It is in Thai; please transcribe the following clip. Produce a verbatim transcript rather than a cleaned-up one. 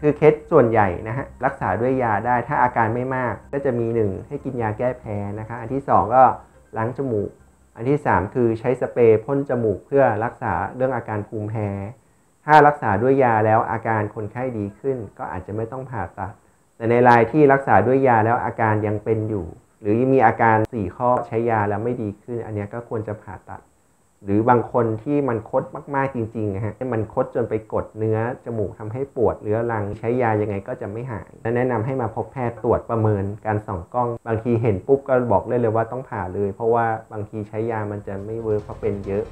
คือเคสส่วนใหญ่นะฮะรักษาด้วยยาได้ถ้าอาการไม่มากก็จะมีหนึ่งให้กินยาแก้แพ้นะคะอันที่สองก็ล้างจมูกอันที่สามคือใช้สเปรย์พ่นจมูกเพื่อรักษาเรื่องอาการภูมิแพ้ถ้ารักษาด้วยยาแล้วอาการคนไข้ดีขึ้นก็อาจจะไม่ต้องผ่าตัดแต่ในรายที่รักษาด้วยยาแล้วอาการยังเป็นอยู่หรือมีอาการสี่ข้อใช้ยาแล้วไม่ดีขึ้นอันนี้ก็ควรจะผ่าตัดหรือบางคนที่มันคดมากๆจริงๆนะฮะมันคดจนไปกดเนื้อจมูกทำให้ปวดเรื้อรังใช้ยายังไงก็จะไม่หายแนะนำให้มาพบแพทย์ตรวจประเมินการส่องกล้องบางทีเห็นปุ๊บก็บอกเลยเลยว่าต้องผ่าเลยเพราะว่าบางทีใช้ยามันจะไม่เวิร์กเพราะเป็นเยอะ